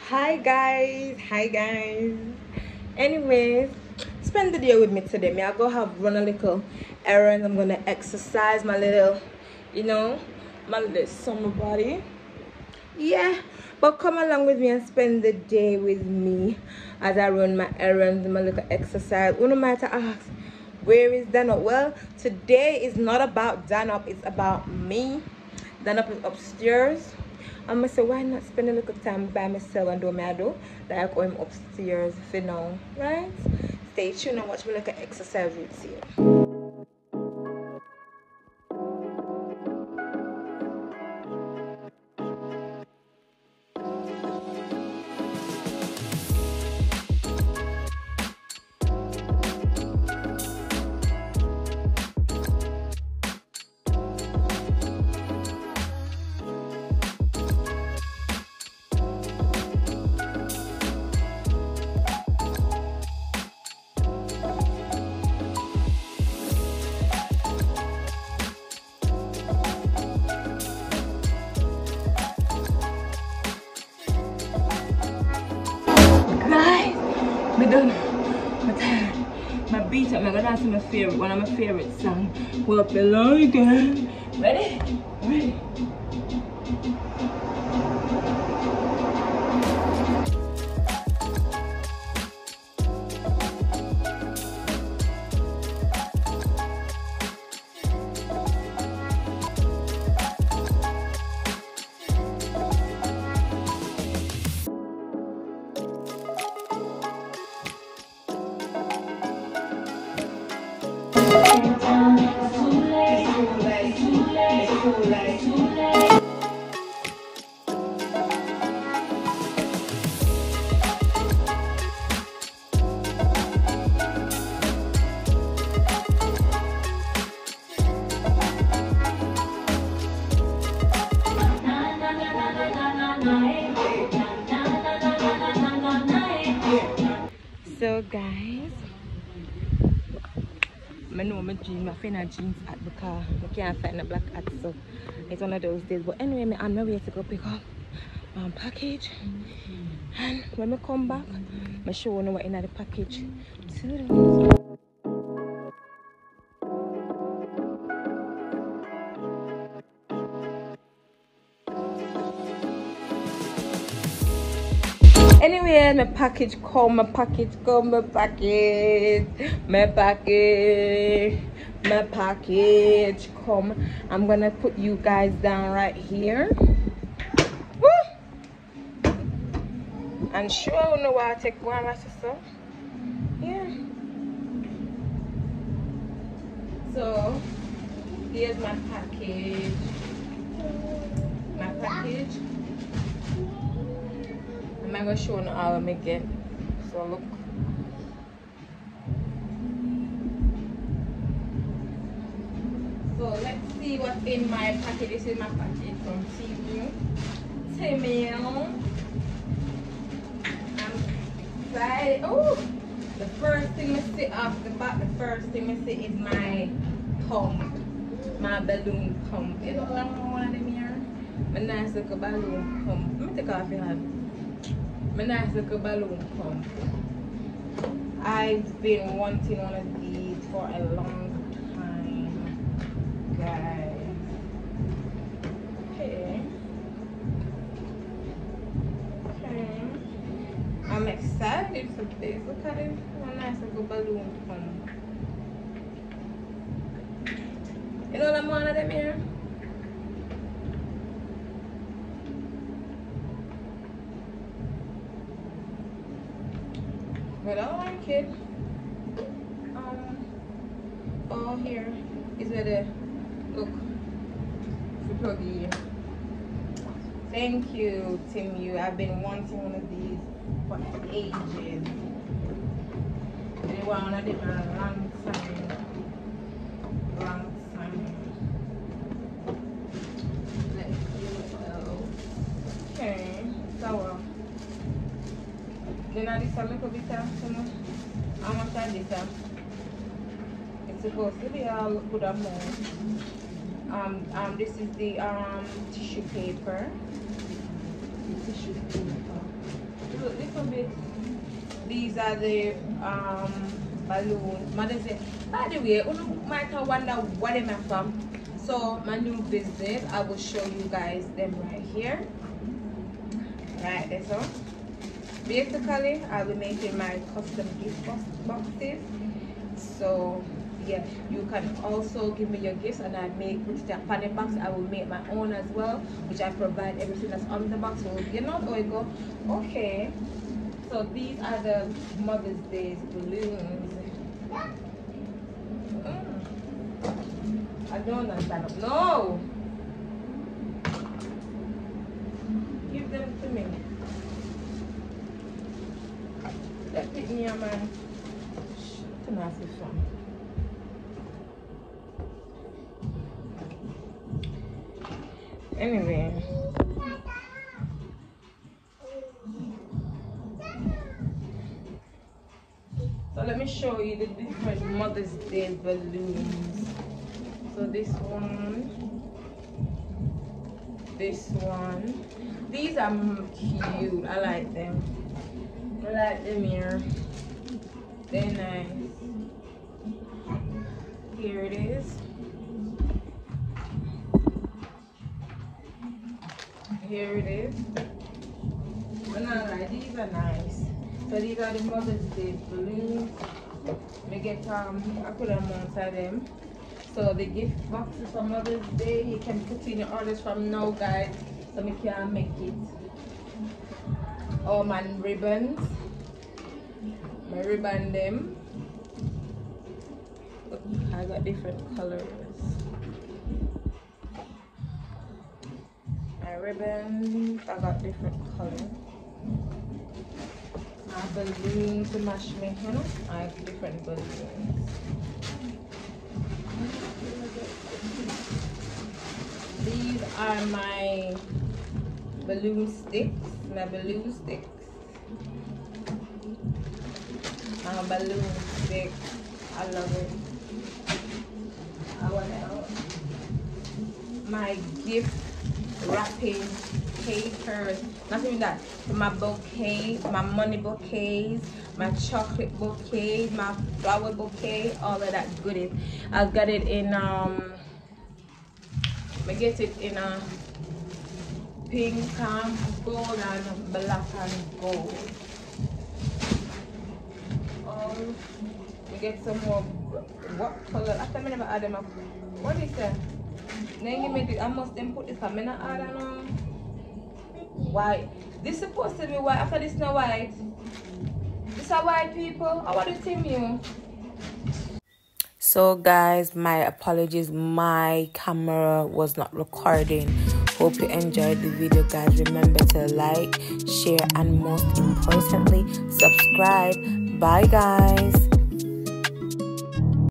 Hi guys, anyways, spend the day with me today. May I go have run a little errand. I'm gonna exercise my little, my little summer body. Yeah, but come along with me and spend the day with me as I run my errands, my little exercise. Uno might ask, where is Danup? Well, today is not about Danup, it's about me. Danup is upstairs. I'm gonna say, why not spend a little time by myself and do what I do? Like I'm upstairs for now, right? Stay tuned and watch me like an exercise routine. I'm gonna dance to my favorite, one of my favorite songs. Well, below again. Ready? Ready? So guys, I know my jeans, my favorite jeans at the car. I can't find a black hat, so it's one of those days. But anyway, I'm on my way to go pick up my package. And when I come back, I show you what's in the package. Toodles. Anyway, my package come. I'm gonna put you guys down right here. Woo! And sure, I don't know why I take one right sister. Yeah. So, here's my package. I'm not gonna show you how I make it. So look. So let's see what's in my package. This is my package from Temu. I'm excited. Oh, the first thing I see off the bat, the first thing I see is my pump, my balloon pump. You know what I'm wanting here? My nice little balloon pump. Let me take off your hand. My nice little balloon pump. I've been wanting one of these for a long time, guys. Okay. I'm excited for this. Look at it. My nice little balloon pump. You know what I'm one of them here? But I don't like it. Oh, here is where the look. Thank you, Temu. I've been wanting one of these for ages. They were on it for a long time. Let's see what else. Okay, so. Then I decided to go with her. How much I did that? It because maybe I could have more. This is the tissue paper. Look, little bit. These are the balloons. By the way, you might have wonder what am I from. So my new business, I will show you guys them right here. Right, that's all. Basically, I'll be making my custom gift boxes. So yeah, you can also give me your gifts and I make with the panic box. I will make my own as well, which I provide everything that's on the box. So you know, or you go, okay. So these are the Mother's Day balloons. I don't understand. No! Give them to me. That hit me on my... Shit, I'm asking something. Anyway. So let me show you the different Mother's Day balloons. So this one, these are cute. I like them. I like them here. They're nice. Here it is. Here it is. But not like these are nice. So these are the Mother's Day balloons. We get I put them inside them. So the gift boxes for Mother's Day, you can put in your orders from now, guys, so we can make it. Oh, my ribbons. My ribbon them. Look, I got different colors. My ribbons, I got different colors. My balloons to match me, you know? I have different balloons. These are my balloon sticks, I love it. What else? My gift wrapping papers, nothing like that. My bouquet, my money bouquets, my chocolate bouquet, my flower bouquet, all of that goodies. I got it in I get it in a pink, gold, and black and gold. We get some more. What color? I can't remember add them up. What is that? Then give me the, I must then put this. I'm gonna add on white. This is supposed to be white. After this, no white. These are white people. I want to tell you. So guys, my apologies, my camera was not recording. Hope you enjoyed the video, guys. Remember to like, share, and most importantly, subscribe. Bye guys.